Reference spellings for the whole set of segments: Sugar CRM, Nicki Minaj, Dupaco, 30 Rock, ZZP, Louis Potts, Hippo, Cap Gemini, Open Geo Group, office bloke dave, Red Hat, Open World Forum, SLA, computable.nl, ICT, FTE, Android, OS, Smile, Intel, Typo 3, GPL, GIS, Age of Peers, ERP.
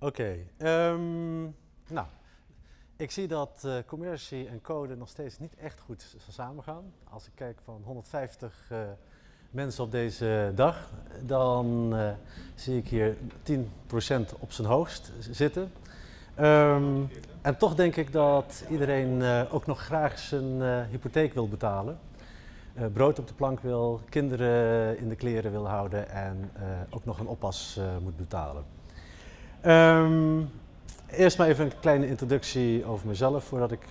Oké, nou, ik zie dat commercie en code nog steeds niet echt goed samengaan. Als ik kijk van 150 mensen op deze dag, dan zie ik hier 10% op zijn hoogst zitten. En toch denk ik dat iedereen ook nog graag zijn hypotheek wil betalen. Brood op de plank wil, kinderen in de kleren wil houden en ook nog een oppas moet betalen. Eerst maar even een kleine introductie over mezelf, voordat ik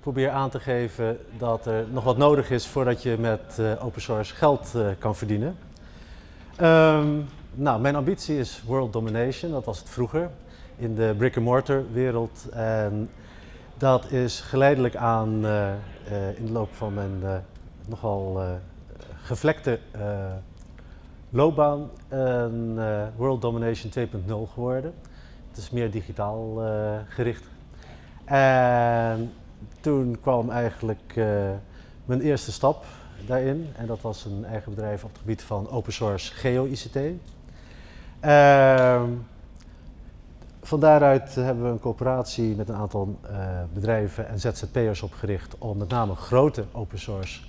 probeer aan te geven dat er nog wat nodig is voordat je met open source geld kan verdienen. Nou, mijn ambitie is world domination, dat was het vroeger, in de brick-and-mortar wereld. En dat is geleidelijk aan in de loop van mijn nogal gevlekte loopbaan een World Domination 2.0 geworden. Het is meer digitaal gericht. En toen kwam eigenlijk mijn eerste stap daarin. En dat was een eigen bedrijf op het gebied van open source geo-ICT. Van daaruit hebben we een coöperatie met een aantal bedrijven en ZZP'ers opgericht om met name grote open source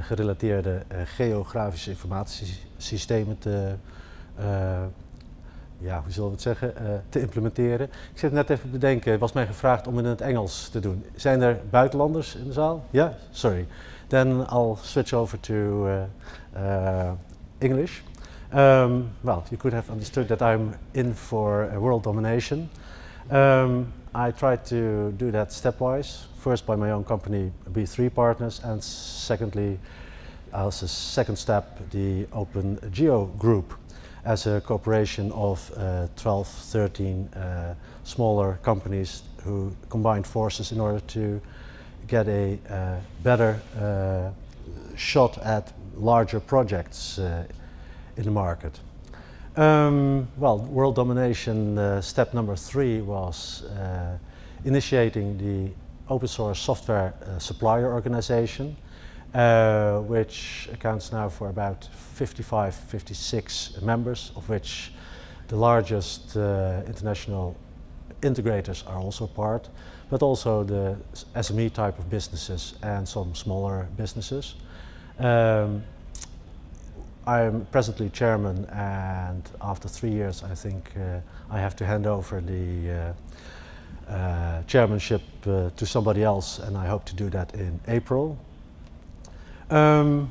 gerelateerde geografische informatiesystemen te, hoe zullen we het zeggen, te implementeren. Ik zit net even te bedenken, was mij gevraagd om het in het Engels te doen. Zijn er buitenlanders in de zaal? Ja? Yeah? Sorry. Then I'll switch over to English. Well, you could have understood that I'm in for world domination. I tried to do that stepwise, first by my own company, B3 Partners, and secondly, as a second step, the Open Geo Group, as a corporation of 12, 13 smaller companies who combined forces in order to get a better shot at larger projects in the market. Well, world domination step number 3 was initiating the open source software supplier organization, which accounts now for about 55, 56 members, of which the largest international integrators are also part, but also the SME type of businesses and some smaller businesses. I'm presently chairman, and after 3 years I think I have to hand over the chairmanship to somebody else, and I hope to do that in April.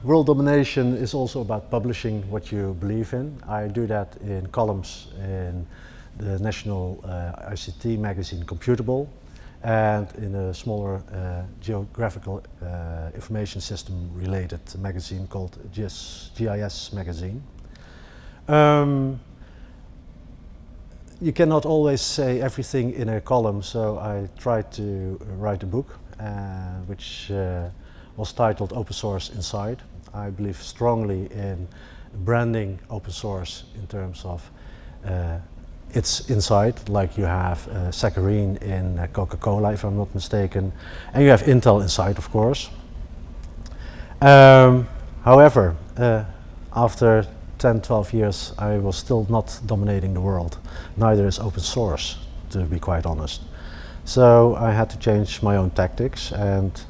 World domination is also about publishing what you believe in. I do that in columns in the national ICT magazine Computable, and in a smaller geographical information system related magazine called GIS magazine. You cannot always say everything in a column, so I tried to write a book which was titled Open Source Inside. I believe strongly in branding open source in terms of it's inside, like you have saccharine in Coca-Cola, if I'm not mistaken, and you have Intel inside, of course. However, after 10, 12 years, I was still not dominating the world. Neither is open source, to be quite honest. So I had to change my own tactics, and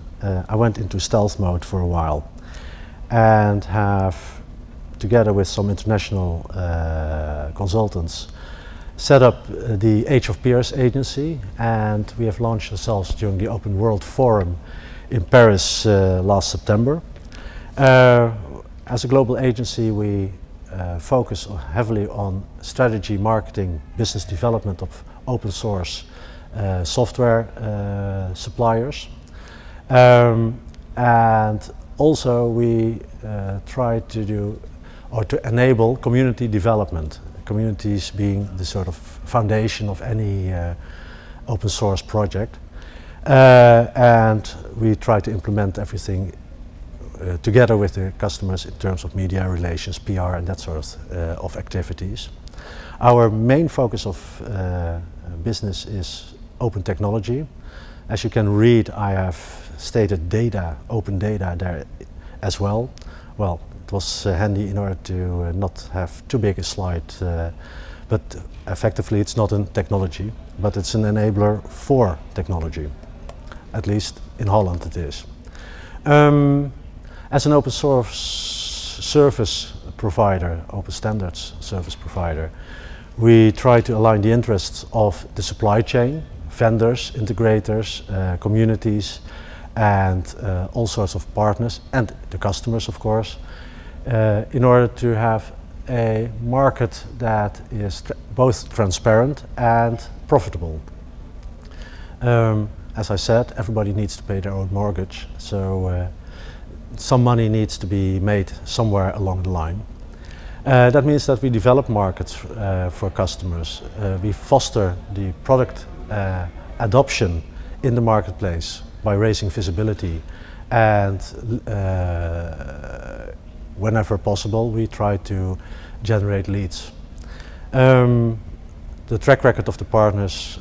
I went into stealth mode for a while, and have, together with some international consultants, set up the Age of Peers agency, and we have launched ourselves during the Open World Forum in Paris last September. As a global agency, we focus heavily on strategy, marketing, business development of open source software suppliers. And also we try to do, or to enable, community development. Communities being the sort of foundation of any open source project, and we try to implement everything together with the customers in terms of media relations, PR, and that sort of activities. Our main focus of business is open technology. As you can read, I have stated data, open data there as well. Well, was handy in order to not have too big a slide But effectively, it's not a technology, but it's an enabler for technology. At least in Holland it is. As an open source service provider, open standards service provider, we try to align the interests of the supply chain, vendors, integrators, communities, and all sorts of partners, and the customers, of course, in order to have a market that is both transparent and profitable. As I said, everybody needs to pay their own mortgage, so some money needs to be made somewhere along the line. That means that we develop markets for customers. We foster the product adoption in the marketplace by raising visibility, and whenever possible we try to generate leads. The track record of the partners,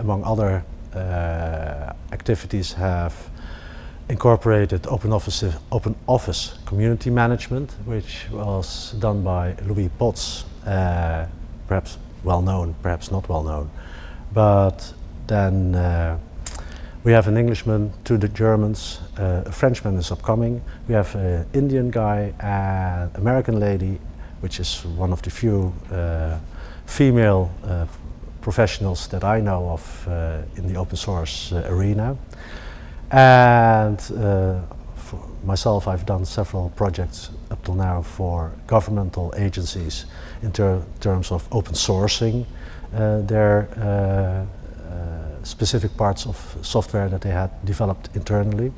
among other activities, have incorporated OpenOffice community management, which was done by Louis Potts, perhaps well known, perhaps not well known. But then we have an Englishman, two Germans, a Frenchman is upcoming, we have an Indian guy, an American lady, which is one of the few female professionals that I know of in the open source arena. And for myself, I've done several projects up till now for governmental agencies in terms of open sourcing their specific parts of software that they had developed internally.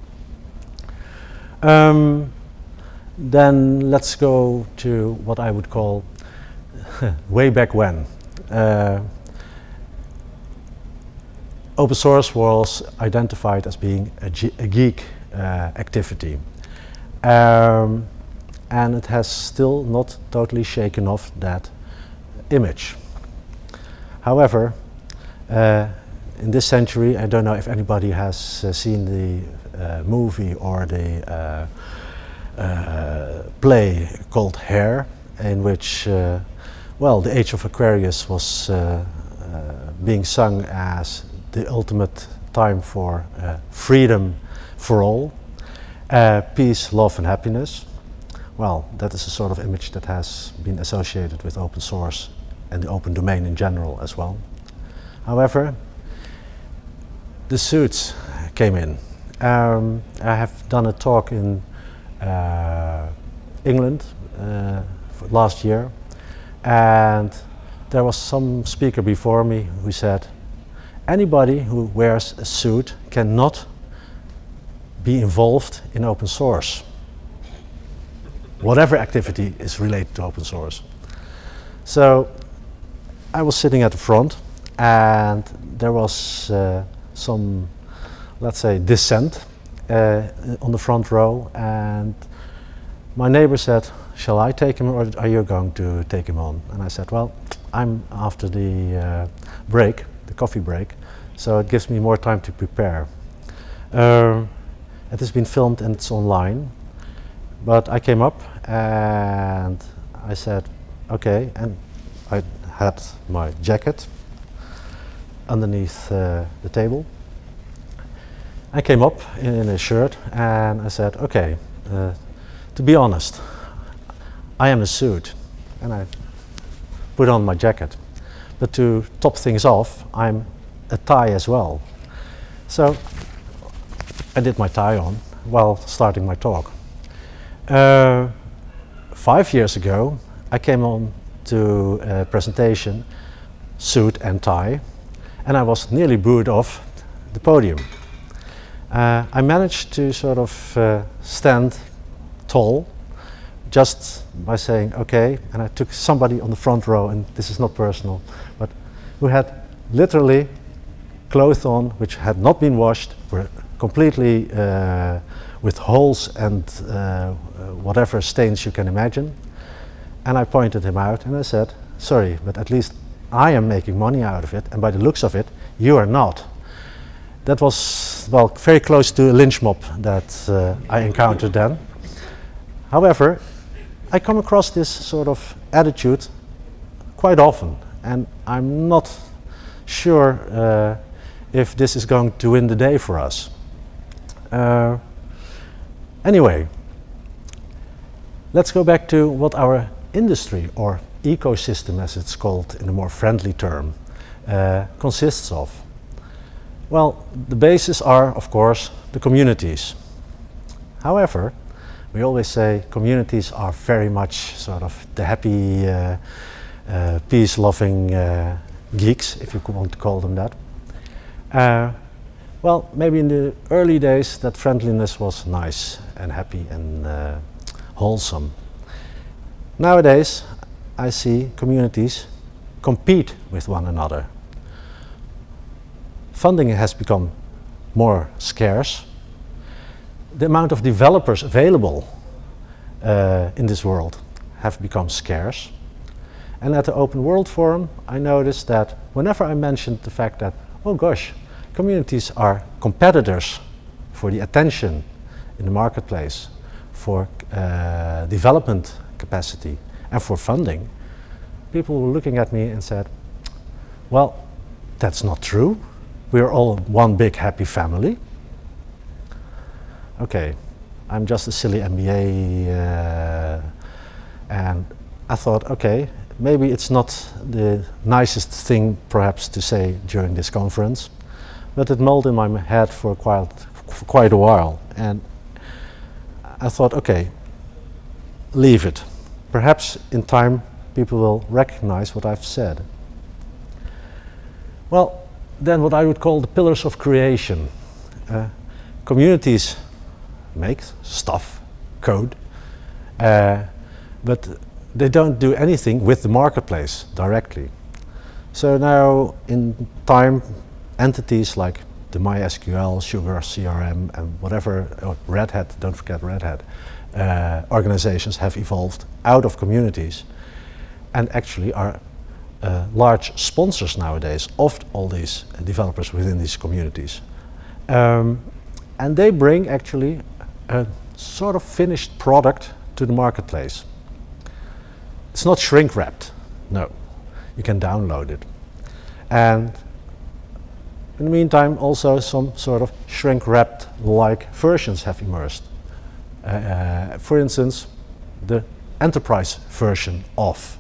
Then let's go to what I would call way back when. Open source was identified as being a geek activity, and it has still not totally shaken off that image. However, in this century, I don't know if anybody has seen the movie or the play called Hair, in which, well, the Age of Aquarius was being sung as the ultimate time for freedom for all, peace, love and happiness. Well, that is a sort of image that has been associated with open source and the open domain in general as well. However, the suits came in. I have done a talk in England last year, and there was some speaker before me who said, anybody who wears a suit cannot be involved in open source, whatever activity is related to open source. So I was sitting at the front, and there was some, let's say, dissent on the front row, and my neighbor said, shall I take him or are you going to take him on? And I said, well, I'm after the break, the coffee break, so it gives me more time to prepare. It has been filmed and it's online, but I came up and I said, okay, and I had my jacket underneath the table. I came up in a shirt and I said, okay, to be honest, I am a suit, and I put on my jacket. But to top things off, I'm a tie as well. So I did my tie on while starting my talk. 5 years ago, I came on to a presentation, suit and tie, and I was nearly booed off the podium. I managed to sort of stand tall just by saying okay, and I took somebody on the front row, and this is not personal, but who had literally clothes on which had not been washed, were completely with holes and whatever stains you can imagine. And I pointed him out and I said, sorry, but at least I am making money out of it, and by the looks of it, you are not. That was, well, very close to a lynch mob that I encountered then. However, I come across this sort of attitude quite often, and I'm not sure if this is going to win the day for us. Anyway, let's go back to what our industry, or ecosystem as it's called in a more friendly term, consists of. Well, the bases are, of course, the communities. However, we always say communities are very much sort of the happy, peace-loving geeks, if you want to call them that. Well, maybe in the early days that friendliness was nice and happy and wholesome. Nowadays, I see communities compete with one another. Funding has become more scarce. The amount of developers available in this world have become scarce. And at the Open World Forum, I noticed that whenever I mentioned the fact that, oh gosh, communities are competitors for the attention in the marketplace, for development capacity, and for funding, people were looking at me and said, well, that's not true. We're all one big happy family. Okay, I'm just a silly MBA, and I thought, okay, maybe it's not the nicest thing perhaps to say during this conference, but it mulled in my head for quite a while, and I thought, okay, leave it. Perhaps in time people will recognize what I've said. Well, then what I would call the pillars of creation. Communities make stuff, code, but they don't do anything with the marketplace directly. So now in time, entities like the MySQL, Sugar CRM, and whatever, or Red Hat, don't forget Red Hat, organizations have evolved out of communities and actually are large sponsors nowadays of all these developers within these communities. And they bring actually a sort of finished product to the marketplace. It's not shrink wrapped, no. You can download it. And in the meantime, also some sort of shrink wrapped like versions have emerged. For instance, the enterprise version of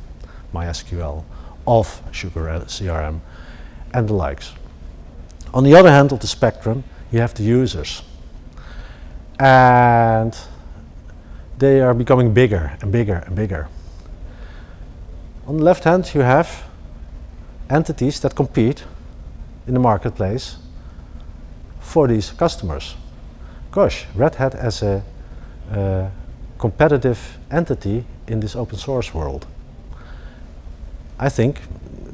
MySQL, of Sugar CRM, and the likes. On the other hand of the spectrum, you have the users. And they are becoming bigger and bigger and bigger. On the left hand, you have entities that compete in the marketplace for these customers. Gosh, Red Hat as a competitive entity in this open source world. I think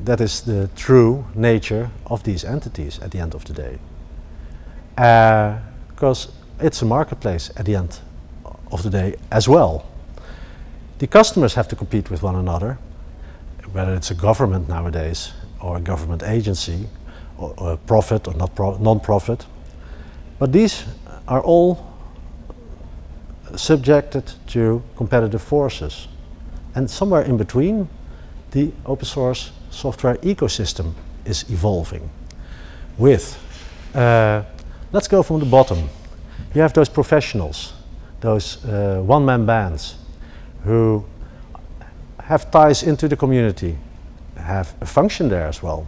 that is the true nature of these entities at the end of the day. Because it's a marketplace at the end of the day as well. The customers have to compete with one another, whether it's a government nowadays, or a government agency, or a profit or non-profit. But these are all subjected to competitive forces. And somewhere in between, the open source software ecosystem is evolving with, let's go from the bottom. You have those professionals, those one-man bands who have ties into the community, have a function there as well,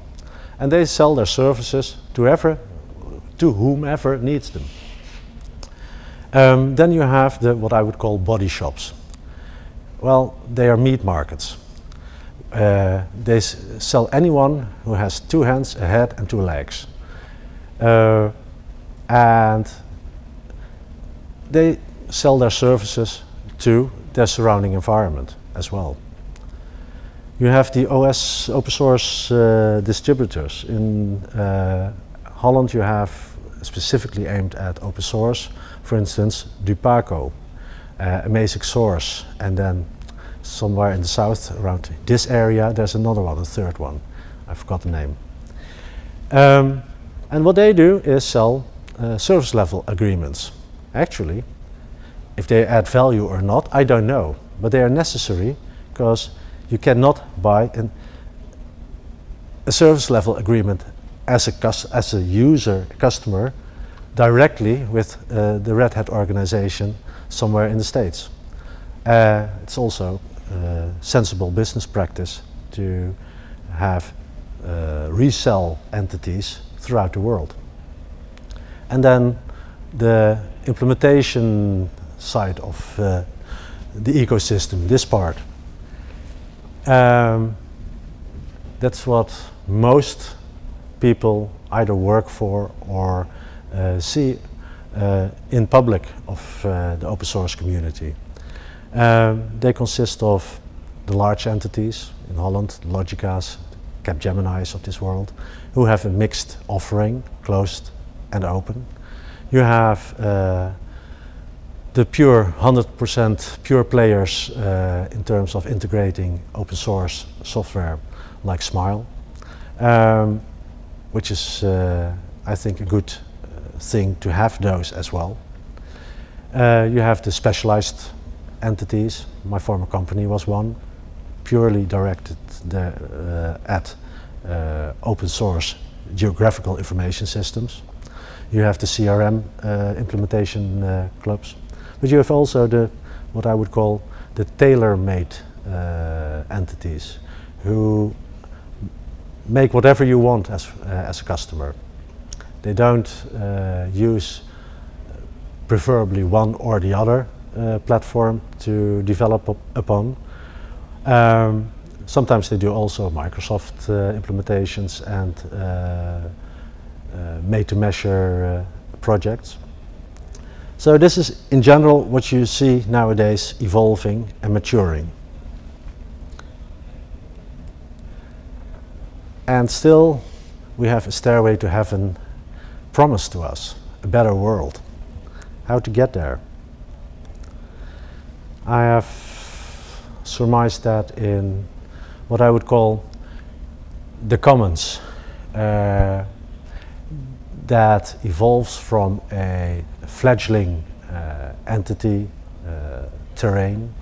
and they sell their services to whomever needs them. Then you have the, what I would call, body shops. Well, they are meat markets. They sell anyone who has two hands, a head, and two legs. And they sell their services to their surrounding environment as well. You have the OS open source distributors. In Holland you have, specifically aimed at open source, for instance, Dupaco, Amazing Source, and then somewhere in the south around this area there's another one, a third one. I forgot the name. And what they do is sell service level agreements. Actually, if they add value or not, I don't know, but they are necessary because you cannot buy an a service level agreement as a user, customer, directly with the Red Hat organization somewhere in the States. It's also sensible business practice to have resell entities throughout the world. And then the implementation side of the ecosystem, this part. That's what most people either work for or see in public of the open source community. They consist of the large entities in Holland, Logicas, Cap Geminis of this world, who have a mixed offering, closed and open. You have the pure 100% pure players in terms of integrating open source software like Smile, which is I think a good thing to have those as well. You have the specialized entities. My former company was one, purely directed at open source geographical information systems. You have the CRM implementation clubs. But you have also the, what I would call, the tailor-made entities, who make whatever you want as a customer. They don't use preferably one or the other platform to develop upon. Sometimes they do also Microsoft implementations and made-to-measure projects. So this is, in general, what you see nowadays evolving and maturing. And still, we have a stairway to heaven promised to us, a better world. How to get there? I have surmised that in what I would call the commons, that evolves from a fledgling entity terrain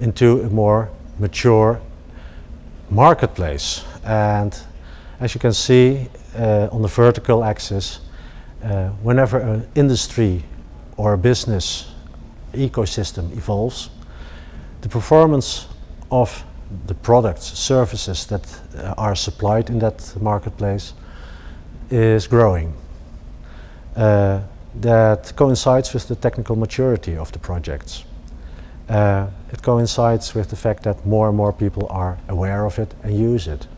into a more mature marketplace. And as you can see on the vertical axis, whenever an industry or a business ecosystem evolves, the performance of the products, services that are supplied in that marketplace is growing. That coincides with the technical maturity of the projects. It coincides with the fact that more and more people are aware of it and use it.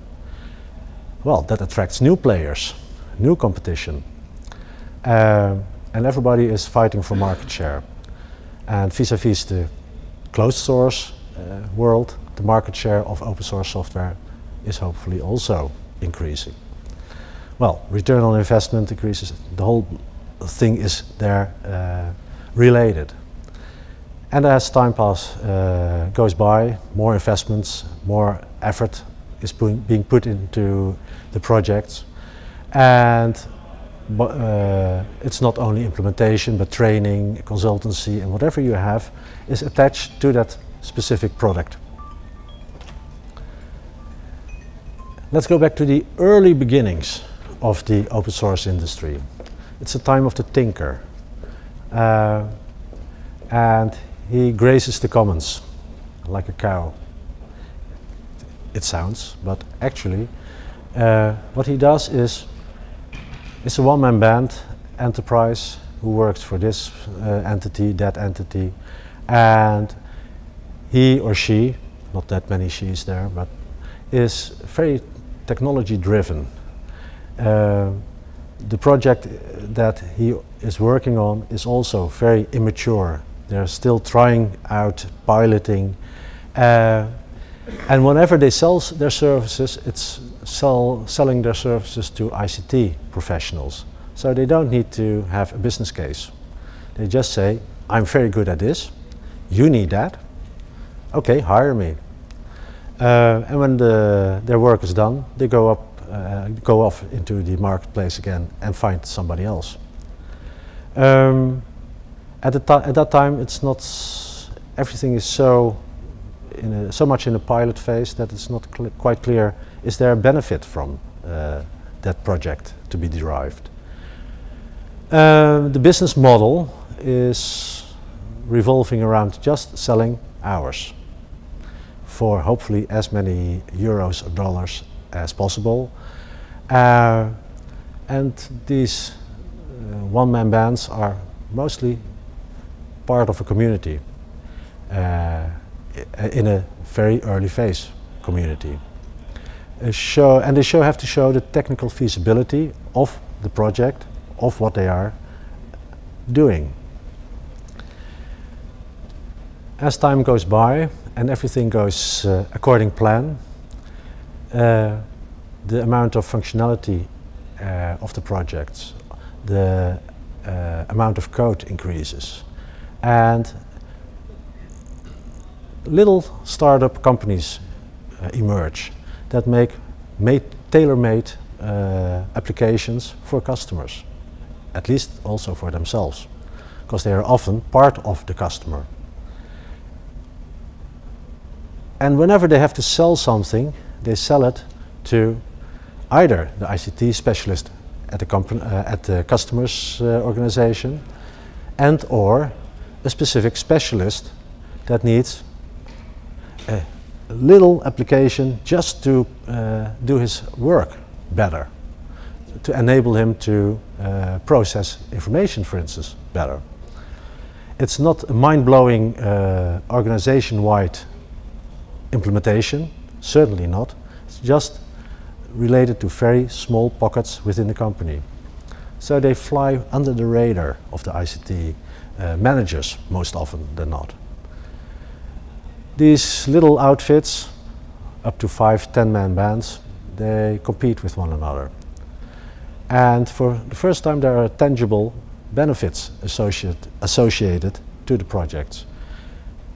Well, that attracts new players, new competition. And everybody is fighting for market share. And vis-a-vis the closed source world, the market share of open source software is hopefully also increasing. Well, return on investment increases, the whole thing is there related. And as time goes by, more investments, more effort is being put into the projects. And it's not only implementation, but training, consultancy, and whatever you have is attached to that specific product. Let's go back to the early beginnings of the open source industry. It's a time of the tinker, and he grazes the commons like a cow. It sounds, but actually what he does is it's a one-man band enterprise who works for this entity, that entity, and he or she, not that many she's there, but is very technology driven. The project that he is working on is also very immature. They're still trying out, piloting. And whenever they sell their services, it's selling their services to ICT professionals. So they don't need to have a business case. They just say, I'm very good at this. You need that. Okay, hire me. And when their work is done, they go up go off into the marketplace again and find somebody else. At that time, it's not everything is so much in a pilot phase that it's not quite clear, is there a benefit from that project to be derived. The business model is revolving around just selling hours for hopefully as many euros or dollars as possible. And these one-man bands are mostly part of a community, in a very early phase community. They have to show the technical feasibility of the project, of what they are doing. As time goes by and everything goes according plan, the amount of functionality of the projects, the amount of code increases, and little startup companies emerge that make tailor-made applications for customers, at least also for themselves, because they are often part of the customer. And whenever they have to sell something, they sell it to either the ICT specialist at the customer's organization, and or a specific specialist that needs a little application just to do his work better, to enable him to process information, for instance, better. It's not a mind-blowing organization-wide implementation, certainly not. It's just related to very small pockets within the company. So they fly under the radar of the ICT managers most often than not. These little outfits, up to 5-10-man bands, they compete with one another. And for the first time there are tangible benefits associated to the projects.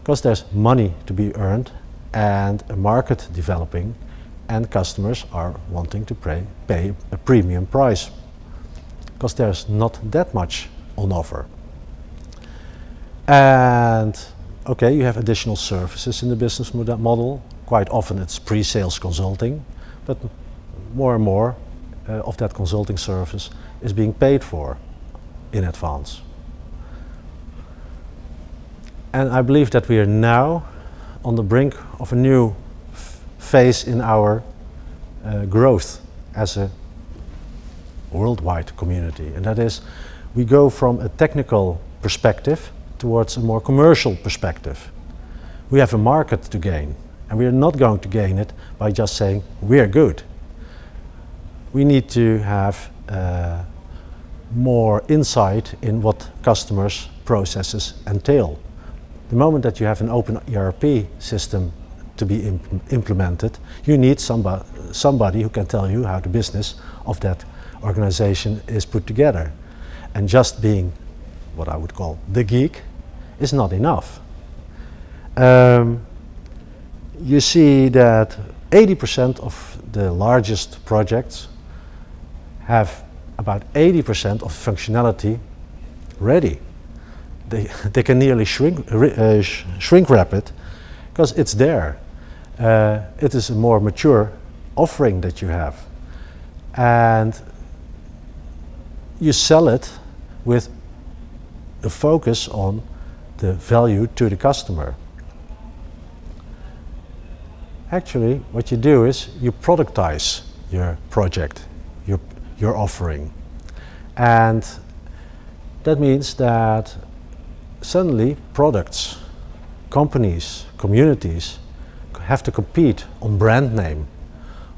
Because there's money to be earned and a market developing, and customers are wanting to pay a premium price. Because there's not that much on offer. And okay, you have additional services in the business model. Quite often it's pre-sales consulting, but more and more of that consulting service is being paid for in advance. And I believe that we are now on the brink of a new phase in our growth as a worldwide community. And that is, we go from a technical perspective towards a more commercial perspective. We have a market to gain, and we are not going to gain it by just saying we are good. We need to have more insight in what customers' processes entail. The moment that you have an open ERP system to be implemented, you need somebody who can tell you how the business of that organization is put together. And just being what I would call the geek is not enough. You see that 80% of the largest projects have about 80% of functionality ready. They can nearly shrink wrap it because it's there. It is a more mature offering that you have. And you sell it with a focus on the value to the customer. Actually, what you do is you productize your project, your offering. And that means that suddenly products, companies, communities have to compete on brand name,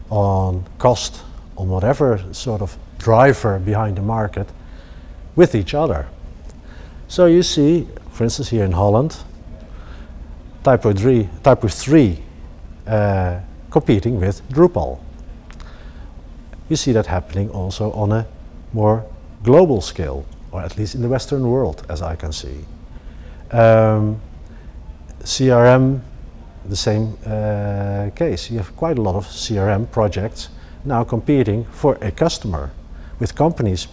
on cost, on whatever sort of driver behind the market with each other. So you see, for instance, here in Holland, Typo 3 competing with Drupal. You see that happening also on a more global scale, or at least in the Western world, as I can see. CRM, the same case. You have quite a lot of CRM projects now competing for a customer with companies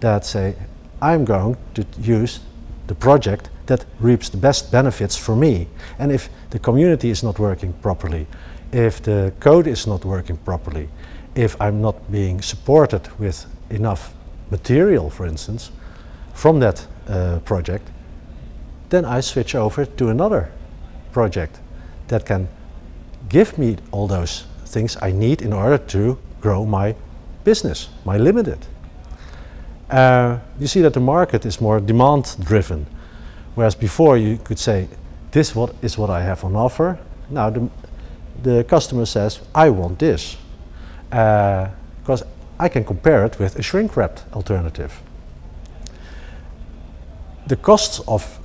that say, I'm going to use the project that reaps the best benefits for me. And if the community is not working properly, if the code is not working properly, if I'm not being supported with enough material, for instance, from that project, then I switch over to another project that can give me all those things I need in order to grow my business, my limited. You see that the market is more demand driven, whereas before you could say, this is what I have on offer. Now the customer says, I want this, because I can compare it with a shrink wrapped alternative. The costs of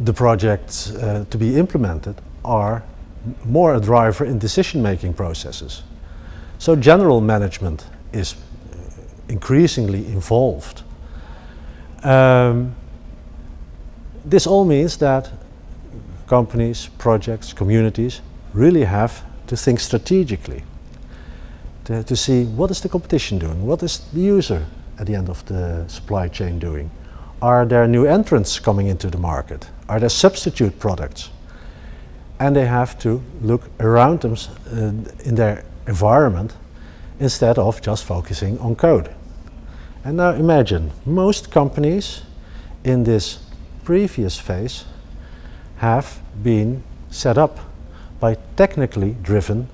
the projects to be implemented are more a driver in decision-making processes. So general management is increasingly involved. This all means that companies, projects, communities really have to think strategically to see what is the competition doing, what is the user at the end of the supply chain doing. Are there new entrants coming into the market? Are there substitute products? And they have to look around them in their environment instead of just focusing on code. And now imagine, most companies in this previous phase have been set up by technically driven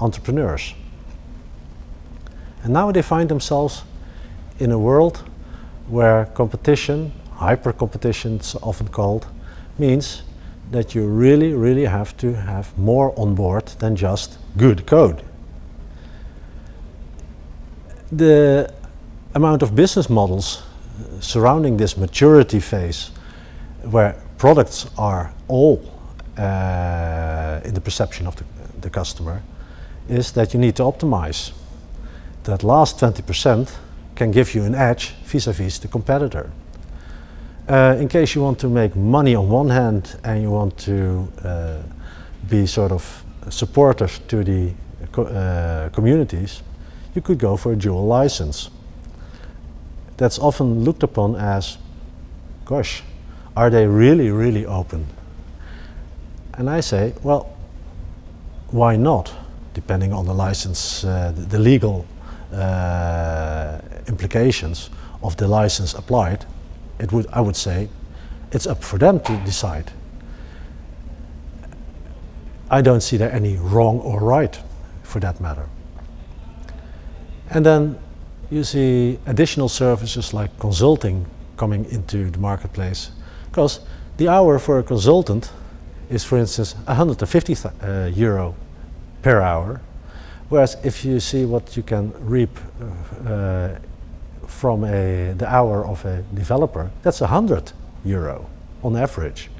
entrepreneurs. And now they find themselves in a world where competition, hyper-competition it's often called, means that you really, really have to have more on board than just good code. The amount of business models surrounding this maturity phase, where products are all in the perception of the customer, is that you need to optimize. That last 20% can give you an edge vis-a-vis the competitor. In case you want to make money on one hand and you want to be sort of supportive to the communities, you could go for a dual license. That's often looked upon as, gosh, are they really, really open? And I say, well, why not? Depending on the license, the legal implications of the license applied, I would say it's up for them to decide. I don't see there any wrong or right for that matter. And then you see additional services like consulting coming into the marketplace, because the hour for a consultant is, for instance, 150 euro per hour, whereas if you see what you can reap from the hour of a developer, that's 100 euro on average.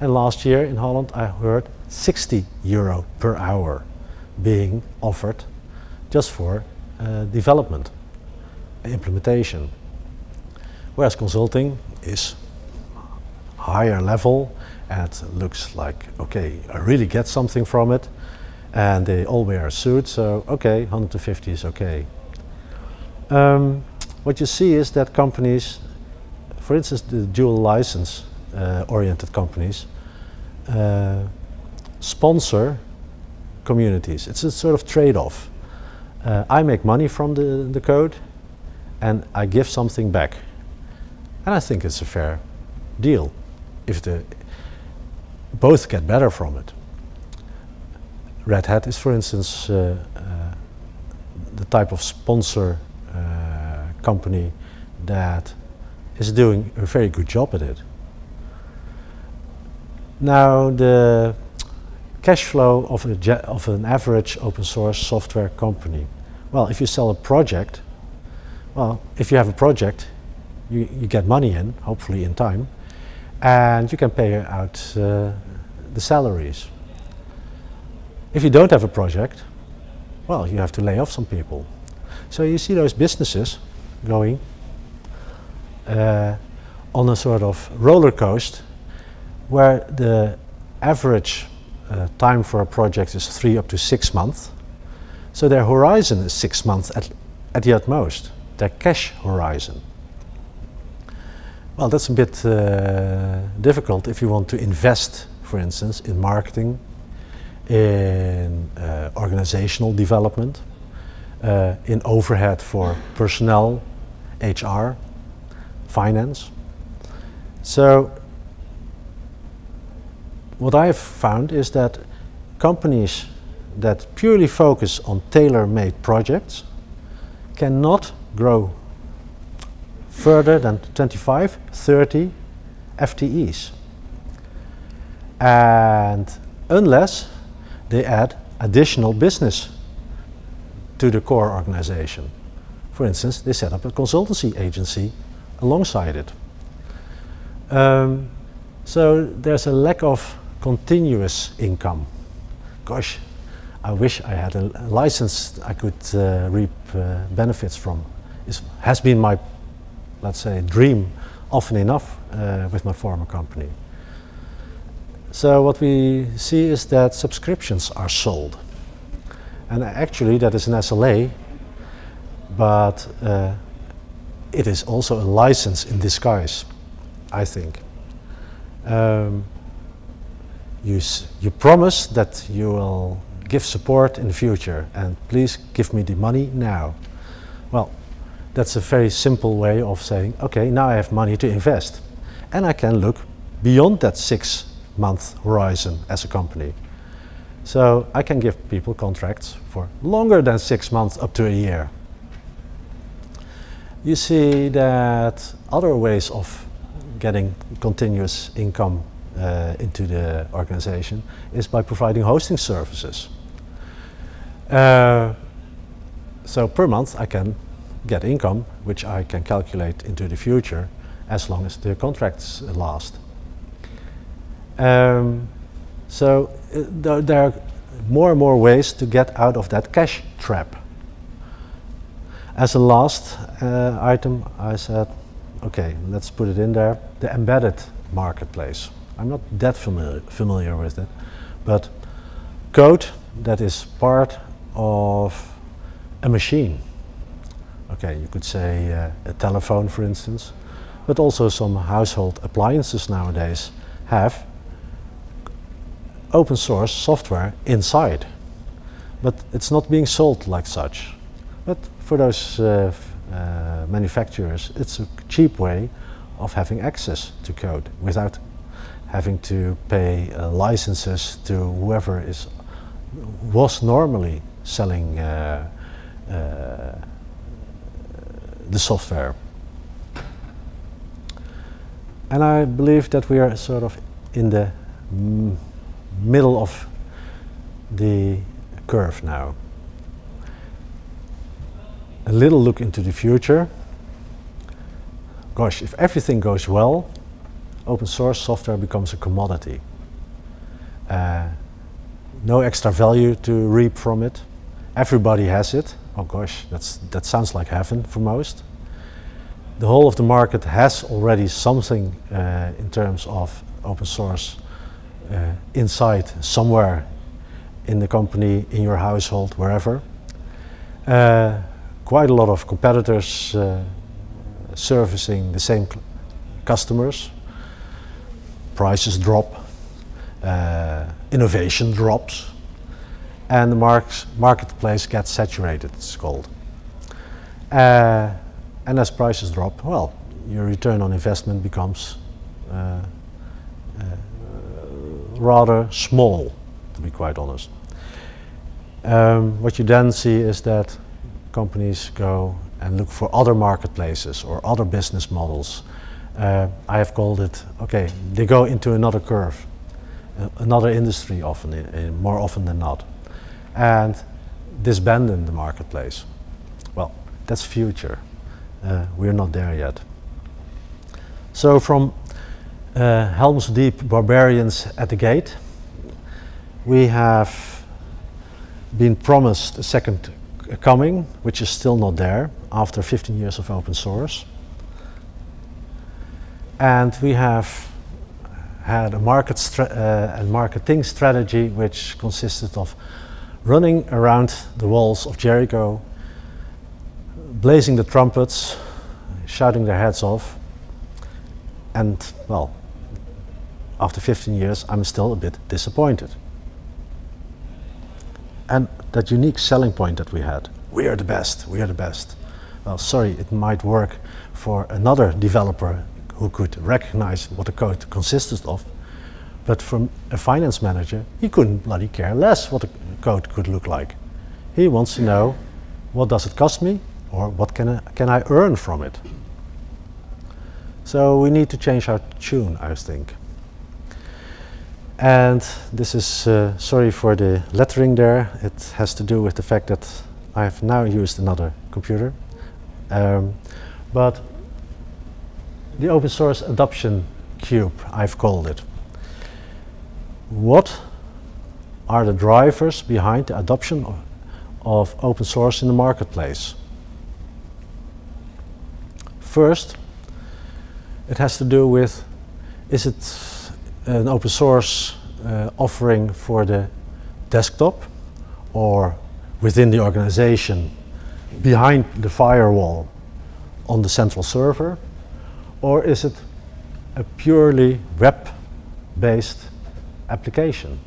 And last year in Holland I heard 60 euro per hour being offered just for development, implementation. Whereas consulting is higher level and looks like, okay, I really get something from it, and they all wear a suit, so okay, 150 is okay. What you see is that companies, for instance the dual license oriented companies, sponsor communities. It's a sort of trade-off. I make money from the code and I give something back. And I think it's a fair deal if both get better from it. Red Hat is, for instance, the type of sponsor company that is doing a very good job at it. Now the cash flow of an average open source software company. Well, if you sell a project, well, if you have a project, you get money in, hopefully in time, and you can pay out the salaries. If you don't have a project, well, you have to lay off some people. So you see those businesses going on a sort of roller coaster, where the average time for a project is 3 up to 6 months. So their horizon is 6 months at the utmost, their cash horizon. Well, that's a bit difficult if you want to invest, for instance, in marketing, in organizational development, in overhead for personnel, HR, finance. So what I've found is that companies that purely focus on tailor-made projects cannot grow further than 25, 30 FTEs. And unless they add additional business to the core organization. For instance, they set up a consultancy agency alongside it. So there's a lack of continuous income. Gosh, I wish I had a license I could reap benefits from. It has been my, let's say, dream often enough with my former company. So what we see is that subscriptions are sold. And actually that is an SLA, but it is also a license in disguise, I think. You promise that you will give support in the future and please give me the money now. Well, that's a very simple way of saying, okay, now I have money to invest. And I can look beyond that 6-month horizon as a company. So I can give people contracts for longer than 6 months, up to a year. You see that other ways of getting continuous income into the organization is by providing hosting services. So per month I can get income, which I can calculate into the future as long as the contracts last. So there are more and more ways to get out of that cash trap. As a last item, I said, okay, let's put it in there, the embedded marketplace. I'm not that familiar with it, but code that is part of a machine. Okay, you could say a telephone, for instance, but also some household appliances nowadays have open source software inside, but it's not being sold like such. But for those manufacturers, it's a cheap way of having access to code without having to pay licenses to whoever was normally selling the software. And I believe that we are sort of in the middle of the curve now. A little look into the future. Gosh, if everything goes well, open source software becomes a commodity. No extra value to reap from it. Everybody has it. Oh gosh, that sounds like heaven for most. The whole of the market has already something in terms of open source inside, somewhere in the company, in your household, wherever. Quite a lot of competitors servicing the same customers. Prices drop, innovation drops, and the marketplace gets saturated, it's called. And as prices drop, well, your return on investment becomes rather small, to be quite honest. What you then see is that companies go and look for other marketplaces or other business models. I have called it, okay, they go into another curve, another industry often, more often than not, and disbanding the marketplace. Well, that's future. We're not there yet. So from Helm's Deep barbarians at the gate, we have been promised a second coming, which is still not there after 15 years of open source. And we have had a marketing strategy which consisted of running around the walls of Jericho, blazing the trumpets, shouting their heads off. And well, after 15 years, I'm still a bit disappointed. And that unique selling point that we had. We are the best, we are the best. Well, sorry, it might work for another developer who could recognize what the code consisted of, but from a finance manager, he couldn't bloody care less what the code could look like. He wants to know, what does it cost me, or what can I earn from it? So we need to change our tune, I think. And this is, sorry for the lettering there, it has to do with the fact that I have now used another computer. But the open source adoption cube, I've called it. What are the drivers behind the adoption of open source in the marketplace? First, it has to do with, is it an open source offering for the desktop or within the organization, behind the firewall on the central server, or is it a purely web-based application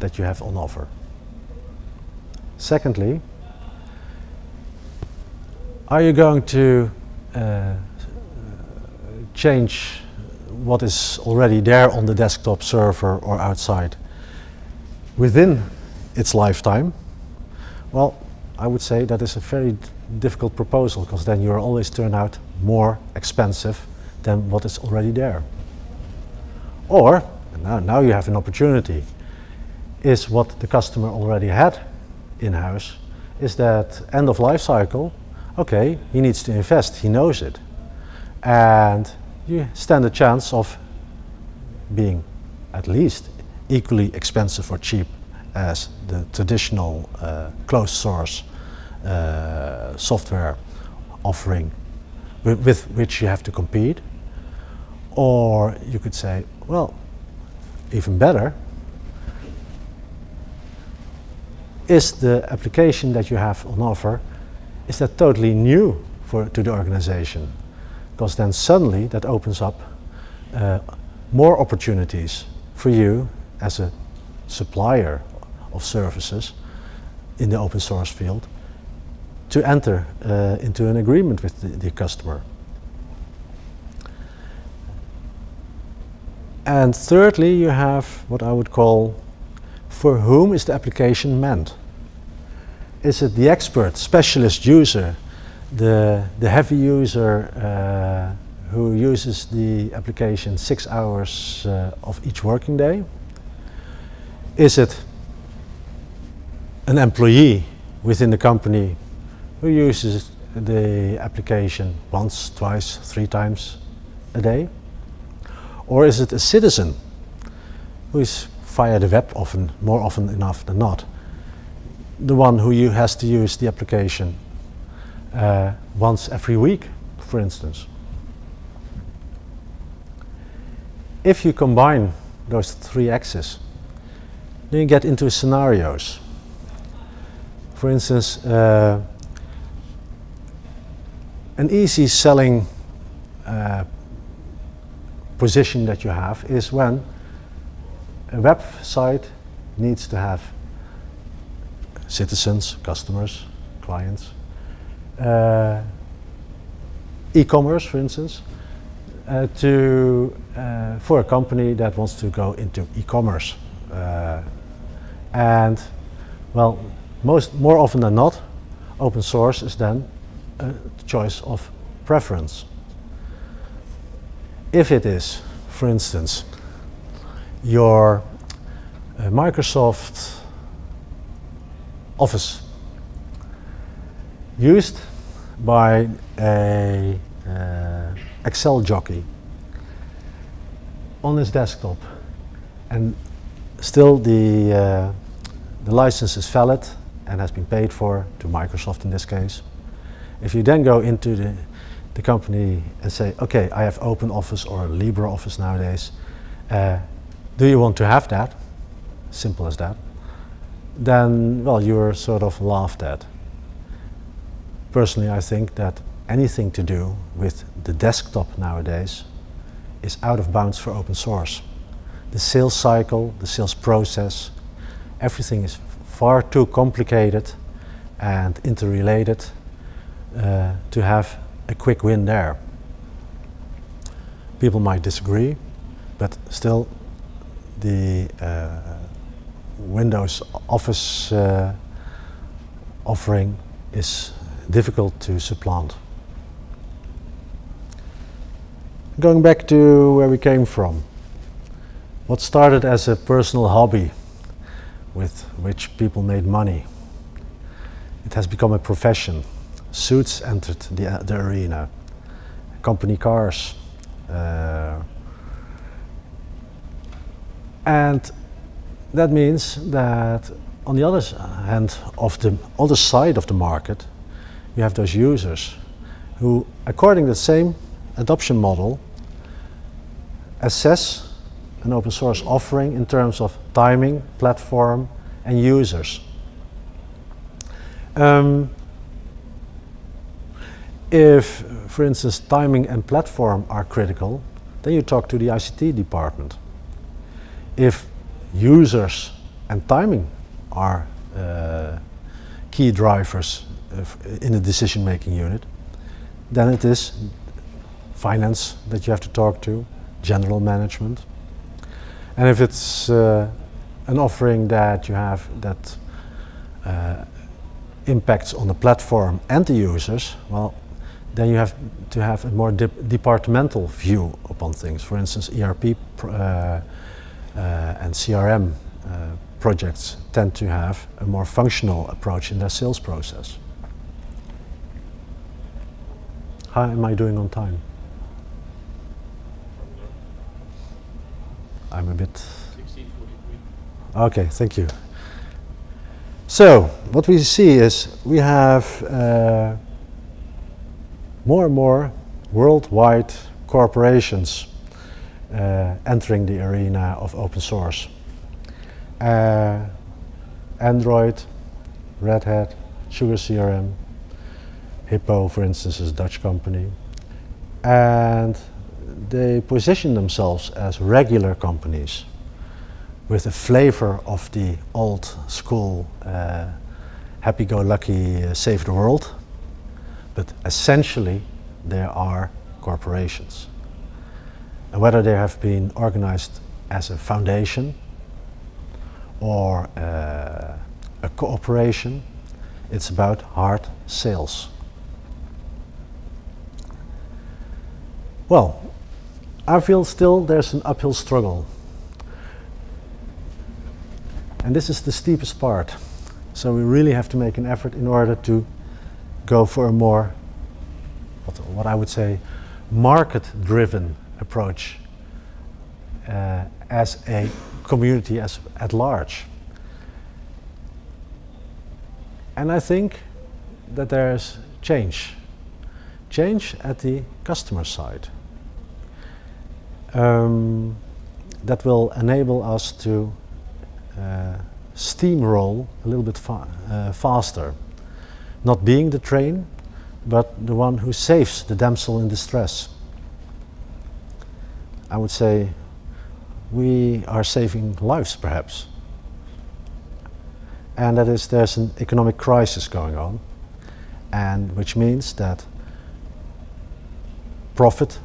that you have on offer? Secondly, are you going to change what is already there on the desktop server or outside within its lifetime? Well, I would say that is a very difficult proposal, because then you'll always turn out more expensive than what is already there. Or, now you have an opportunity, is what the customer already had in-house, is that end of life cycle, okay, he needs to invest, he knows it. And you stand a chance of being at least equally expensive or cheap as the traditional closed source software offering with which you have to compete. Or you could say, well, even better, is the application that you have on offer, is that totally new to the organization? Because then suddenly that opens up more opportunities for you as a supplier of services in the open source field to enter into an agreement with the customer. And thirdly, you have what I would call, for whom is the application meant? Is it the expert, specialist user, the heavy user who uses the application 6 hours of each working day? Is it an employee within the company who uses the application once, twice, 3 times a day? Or is it a citizen who is via the web often, more often enough than not, the one who has to use the application once every week, for instance? If you combine those 3 axes, then you get into scenarios. For instance, an easy selling position that you have is when a website needs to have citizens, customers, clients, e-commerce, for instance, for a company that wants to go into e-commerce. And well, more often than not, open source is then a choice of preference. If it is, for instance, your Microsoft Office used by a Excel jockey on his desktop, and still the license is valid and has been paid for to Microsoft in this case. If you then go into the company and say, okay, I have OpenOffice or LibreOffice nowadays, do you want to have that? Simple as that. Then, well, you're sort of laughed at. Personally, I think that anything to do with the desktop nowadays is out of bounds for open source. The sales cycle, the sales process, everything is far too complicated and interrelated to have a quick win there. People might disagree, but still the Windows Office offering is difficult to supplant. Going back to where we came from, what started as a personal hobby with which people made money, it has become a profession. Suits entered the arena, company cars, and that means that on the other hand, of the other side of the market, you have those users who, according to the same adoption model, assess an open source offering in terms of timing, platform, and users. If, for instance, timing and platform are critical, then you talk to the ICT department. If users and timing are key drivers in the decision-making unit, then it is finance that you have to talk to, general management. And if it's an offering that you have that impacts on the platform and the users, well, then you have to have a more departmental view upon things. For instance, ERP and CRM projects tend to have a more functional approach in their sales process. How am I doing on time? I'm a bit... 16:43. Okay, thank you. So, what we see is we have more and more worldwide corporations entering the arena of open source. Android, Red Hat, Sugar CRM, Hippo, for instance, is a Dutch company. And they position themselves as regular companies with a flavor of the old school happy-go-lucky save the world. But essentially, they are corporations. And whether they have been organized as a foundation or a corporation, it's about hard sales. Well, I feel still there's an uphill struggle. And this is the steepest part. So we really have to make an effort in order to go for a more, what I would say, market-driven approach as a community at large. And I think that there's change. Change at the customer side. That will enable us to steamroll a little bit faster. Not being the train, but the one who saves the damsel in distress. I would say we are saving lives, perhaps. And that is, there's an economic crisis going on, and which means that profit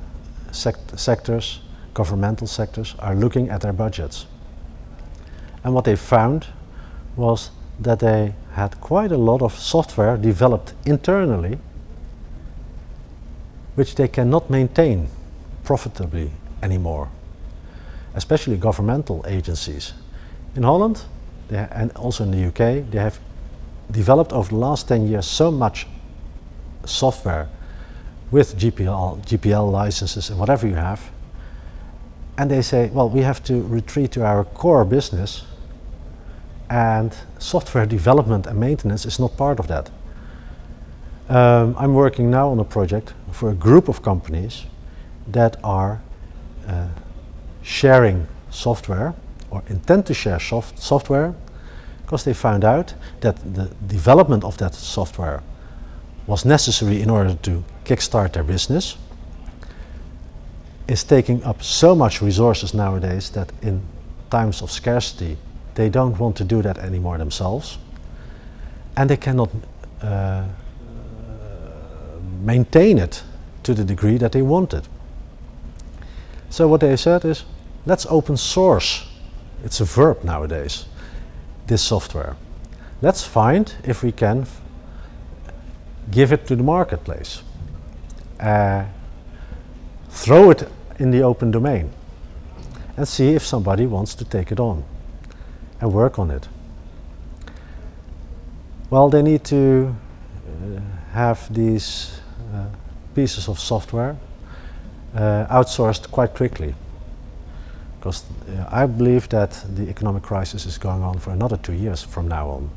sectors, governmental sectors, are looking at their budgets. And what they found was that they had quite a lot of software developed internally, which they cannot maintain profitably anymore, especially governmental agencies. In Holland, and also in the UK, they have developed over the last 10 years so much software with GPL licenses and whatever you have, and they say, well, we have to retreat to our core business, and software development and maintenance is not part of that. I'm working now on a project for a group of companies that are sharing software, or intend to share software, because they found out that the development of that software was necessary in order to kickstart their business, is taking up so much resources nowadays that in times of scarcity They don't want to do that anymore themselves. And they cannot maintain it to the degree that they want it. So what they said is, let's open source. It's a verb nowadays, this software. Let's find if we can give it to the marketplace. Throw it in the open domain and see if somebody wants to take it on and work on it. Well, they need to have these pieces of software outsourced quite quickly, because I believe that the economic crisis is going on for another 2 years from now on.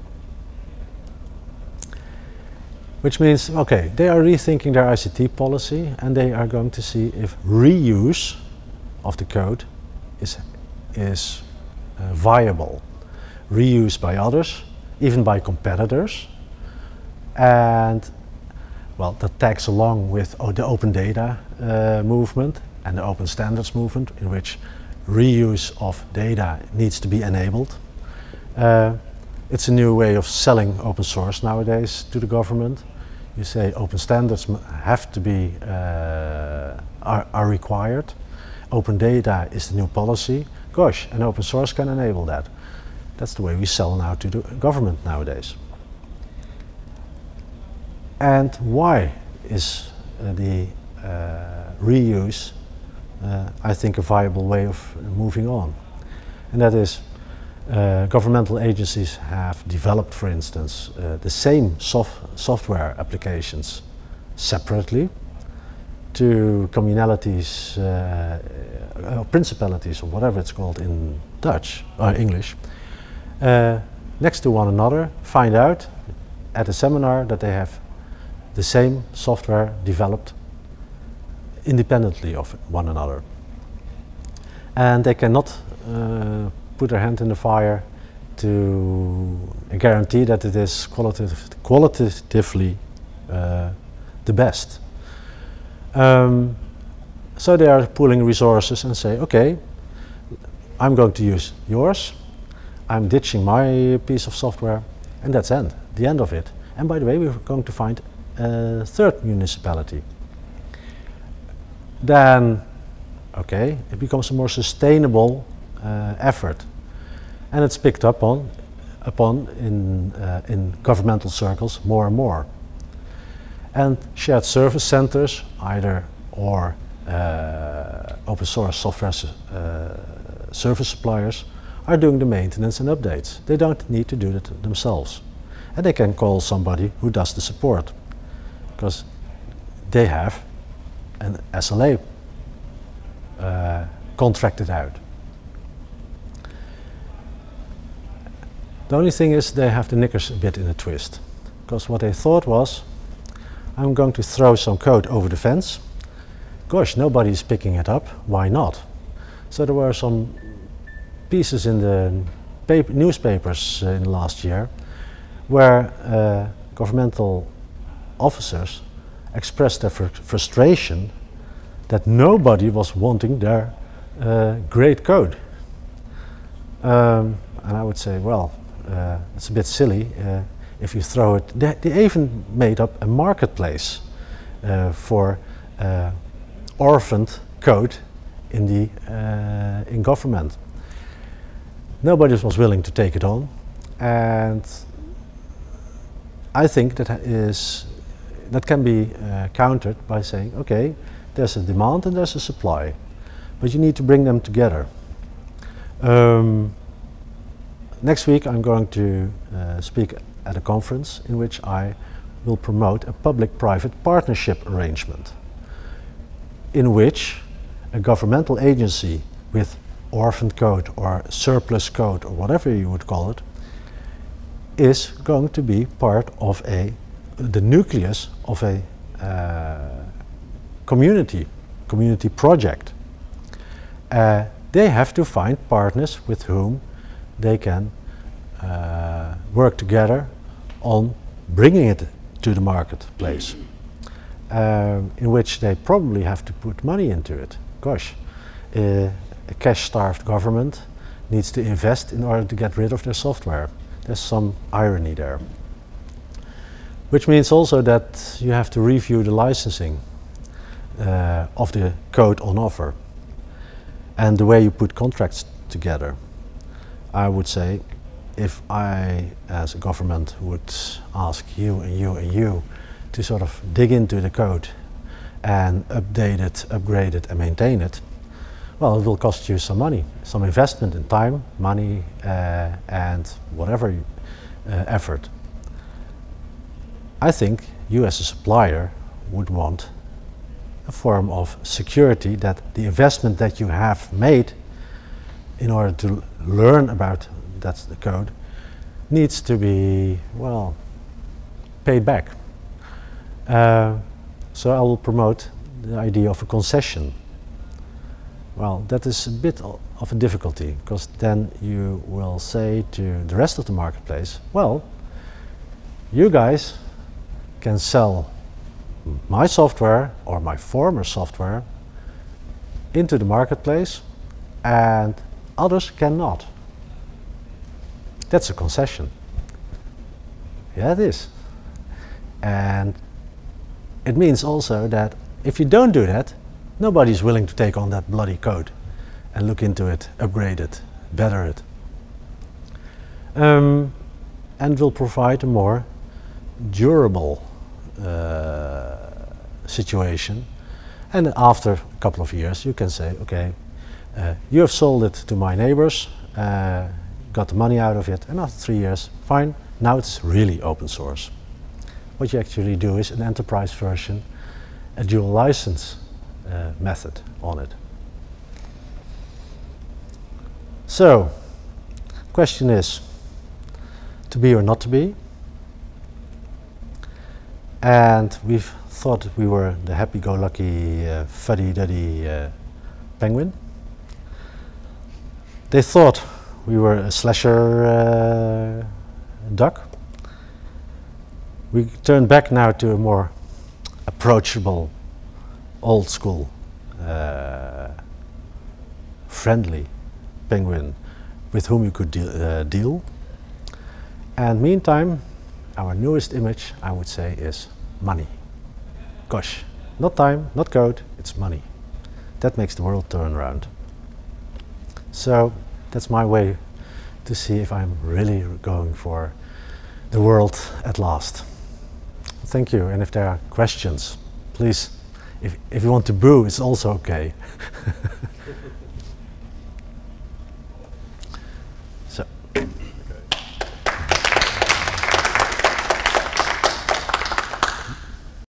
Which means, okay, they are rethinking their ICT policy, and they are going to see if reuse of the code is viable. Reuse by others, even by competitors. And, well, that tags along with the open data movement and the open standards movement, in which reuse of data needs to be enabled. It's a new way of selling open source nowadays to the government. You say open standards have to be, are required. Open data is the new policy. Gosh, and open source can enable that. That's the way we sell now to the government nowadays. And why is the reuse, I think, a viable way of moving on? And that is, governmental agencies have developed, for instance, the same software applications separately to communalities, principalities, or whatever it's called in Dutch or English, next to one another, find out at a seminar that they have the same software developed independently of one another. And they cannot put their hand in the fire to guarantee that it is qualitatively the best. So they are pooling resources and say, okay, I'm going to use yours, I'm ditching my piece of software, and that's the end of it. And by the way, we're going to find a third municipality. Then, okay, it becomes a more sustainable effort, and it's picked up upon in governmental circles more and more. And shared service centers, either or open source software service suppliers, are doing the maintenance and updates. They don't need to do it themselves, and they can call somebody who does the support, because they have an SLA contracted out. The only thing is they have the knickers a bit in a twist, because what they thought was, I'm going to throw some code over the fence. Gosh, nobody's picking it up, why not? So there were some pieces in the newspapers in the last year where governmental officers expressed their frustration that nobody was wanting their great code. And I would say, well, it's a bit silly if you throw it. They even made up a marketplace for orphaned code in the in government. Nobody was willing to take it on, and I think that can be countered by saying, okay, there's a demand and there's a supply, but you need to bring them together. Next week I'm going to speak at a conference in which I will promote a public-private partnership arrangement, in which a governmental agency with orphaned code or surplus code or whatever you would call it is going to be part of the nucleus of a community project. They have to find partners with whom they can work together on bringing it to the marketplace, in which they probably have to put money into it. Gosh, a cash-starved government needs to invest in order to get rid of their software. There's some irony there. Which means also that you have to review the licensing of the code on offer and the way you put contracts together. I would say, if I, as a government, would ask you and you and you to sort of dig into the code and update it, upgrade it, and maintain it, well, it will cost you some money, some investment in time, money, and whatever effort. I think you as a supplier would want a form of security that the investment that you have made in order to learn about that's the code, needs to be, well, paid back. So I will promote the idea of a concession. Well, that is a bit of a difficulty, because then you will say to the rest of the marketplace, well, you guys can sell my software or my former software into the marketplace and others cannot. That's a concession. Yeah, it is. And it means also that if you don't do that, nobody's willing to take on that bloody code and look into it, upgrade it, better it. And will provide a more durable situation. And after a couple of years, you can say, okay, you have sold it to my neighbors, got the money out of it, and after 3 years, fine, now it's really open source. What you actually do is an enterprise version, a dual license method on it. So, question is, to be or not to be? And we've thought we were the happy-go-lucky, fuddy-duddy penguin. They thought we were a slasher duck. We turn back now to a more approachable, old-school, friendly penguin with whom you could deal. And meantime, our newest image, I would say, is money. Gosh, not time, not code, it's money. That makes the world turn around. So, that's my way to see if I'm really going for the world at last. Thank you, and if there are questions, please, if you want to boo, it's also okay.